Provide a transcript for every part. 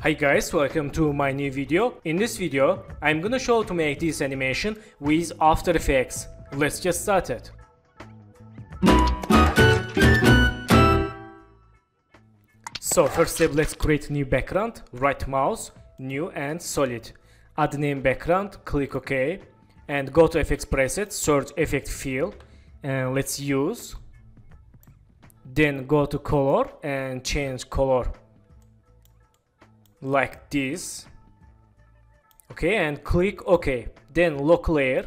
Hi guys, welcome to my new video. In this video, I'm gonna show how to make this animation with After Effects. Let's get started. So first step, let's create new background. Right mouse, new and solid. Add name background, click OK. And go to FX preset, search effect fill. And let's use. Then go to color and change color. Like this. Okay, and click OK. Then lock layer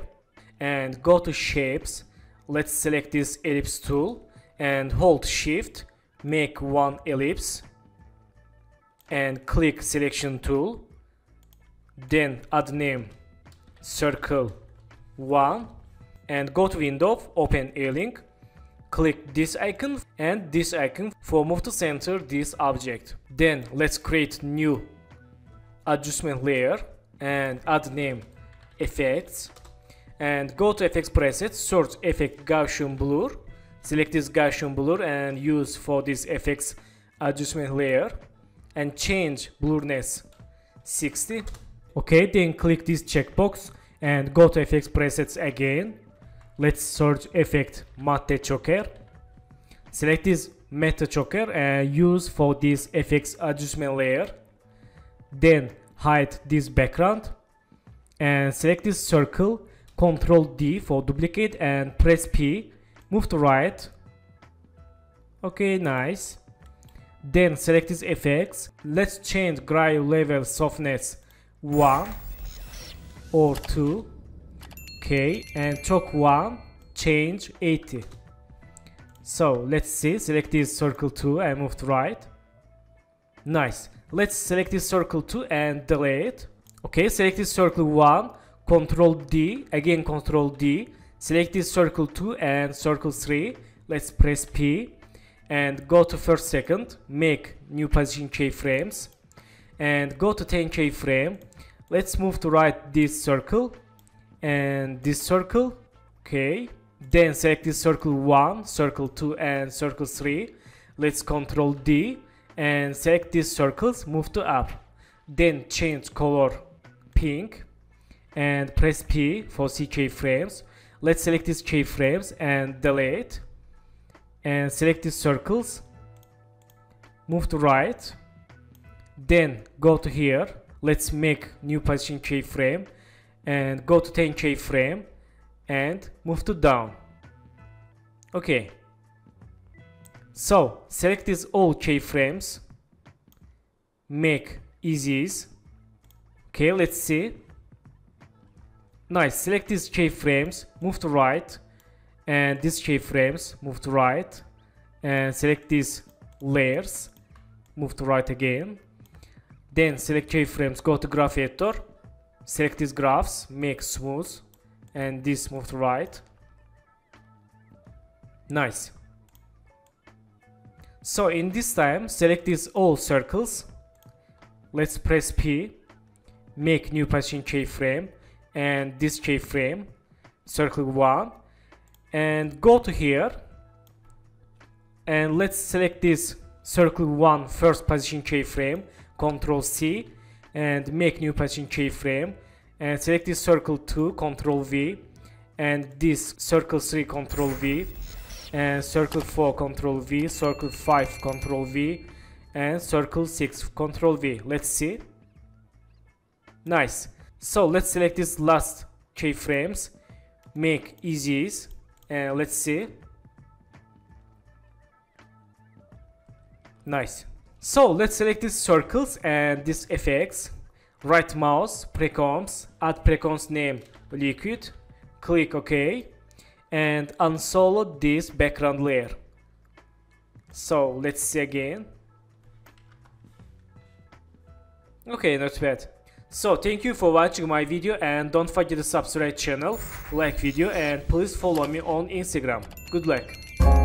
and go to shapes. Let's select this ellipse tool and hold shift, make one ellipse and click selection tool. Then add name circle 1 and go to window, open A-link, click this icon and this icon for move to center this object. Then let's create new adjustment layer and add name effects and go to FX preset, search effect Gaussian blur, select this Gaussian blur and use for this FX adjustment layer and change blurriness 60. Okay, then click this checkbox and go to FX presets again. Let's search effect matte choker. Select this matte choker and use for this FX adjustment layer. Then hide this background and select this circle. Ctrl D for duplicate and press P. Move to right. Okay, nice. Then select this FX. Let's change gray level softness 1 or 2. Okay, and choke 1, change 80. So let's see, select this circle 2 and move to right. Nice. Let's select this circle 2 and delete. Okay, select this circle 1, Ctrl D, again Ctrl D. Select this circle 2 and circle 3. Let's press P and go to first second, make new position keyframes and go to 10 keyframe. Let's move to right this circle and this circle. Okay, then select this circle 1, circle 2 and circle 3. Let's Ctrl D and select these circles, move to up, then change color pink and press P for C keyframes. Let's select these keyframes and delete and select these circles, move to right, then go to here. Let's make new position keyframe and go to 10 keyframe and move to down. Okay, so select these all keyframes, make easies. Okay, let's see. Nice. Select these keyframes, move to right, and these keyframes, move to right, and select these layers, move to right again. Then select keyframes, go to graph editor. Select these graphs, make smooth, and this move to right. Nice. So in this time, select these all circles. Let's press P, make new position keyframe, and this keyframe, circle 1, and go to here. And let's select this circle 1 first position keyframe, Ctrl C. And make new position keyframe and select this circle 2, Ctrl V, and this circle 3, Ctrl V, and circle 4, Ctrl V, circle 5, Ctrl V, and circle 6, Ctrl V. Let's see. Nice. So let's select this last keyframes, make easies, and let's see. Nice. So let's select these circles and these effects. Right mouse, precomps, add precomps name liquid, click OK, and unsolo this background layer. So let's see again. Okay, not bad. So thank you for watching my video and don't forget to subscribe channel, like video, and please follow me on Instagram. Good luck.